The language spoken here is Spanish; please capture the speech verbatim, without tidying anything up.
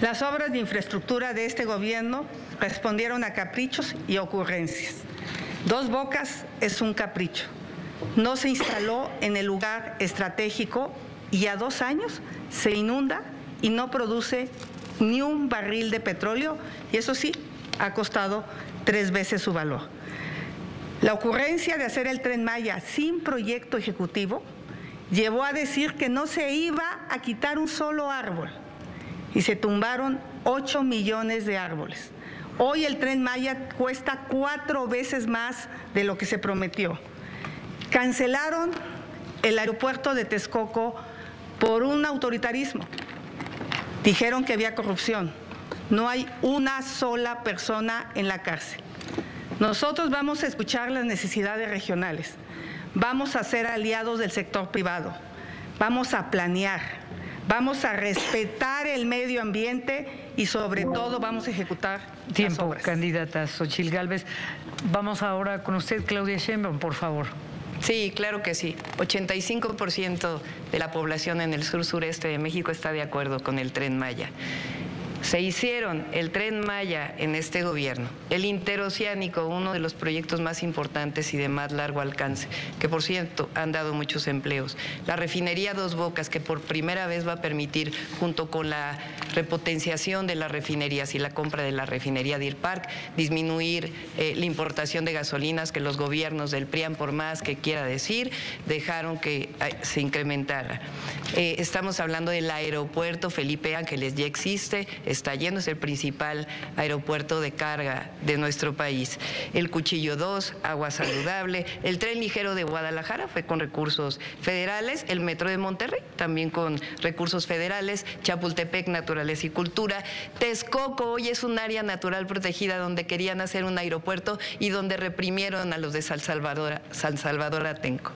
Las obras de infraestructura de este gobierno respondieron a caprichos y ocurrencias. Dos Bocas es un capricho. No se instaló en el lugar estratégico y a dos años se inunda y no produce ni un barril de petróleo, y eso sí, ha costado tres veces su valor. La ocurrencia de hacer el Tren Maya sin proyecto ejecutivo llevó a decir que no se iba a quitar un solo árbol, y se tumbaron ocho millones de árboles. Hoy el Tren Maya cuesta cuatro veces más de lo que se prometió. Cancelaron el aeropuerto de Texcoco por un autoritarismo. Dijeron que había corrupción. No hay una sola persona en la cárcel. Nosotros vamos a escuchar las necesidades regionales. Vamos a ser aliados del sector privado. Vamos a planear. Vamos a respetar el medio ambiente y sobre todo vamos a ejecutar tiempo, las obras. Candidata Xochitl Gálvez. Vamos ahora con usted, Claudia Sheinbaum, por favor. Sí, claro que sí. ochenta y cinco por ciento de la población en el sur-sureste de México está de acuerdo con el Tren Maya. Se hicieron el Tren Maya en este gobierno, el interoceánico, uno de los proyectos más importantes y de más largo alcance, que por cierto han dado muchos empleos. La refinería Dos Bocas, que por primera vez va a permitir, junto con la repotenciación de las refinerías y la compra de la refinería Deer Park, disminuir eh, la importación de gasolinas que los gobiernos del PRIAN, por más que quiera decir, dejaron que eh, se incrementara. Eh, estamos hablando del aeropuerto Felipe Ángeles, ya existe, está lleno, es el principal aeropuerto de carga de nuestro país. El Cuchillo dos, Agua Saludable, el Tren Ligero de Guadalajara fue con recursos federales, el Metro de Monterrey también con recursos federales, Chapultepec, Naturaleza y Cultura, Texcoco hoy es un área natural protegida donde querían hacer un aeropuerto y donde reprimieron a los de San Salvador, San Salvador Atenco.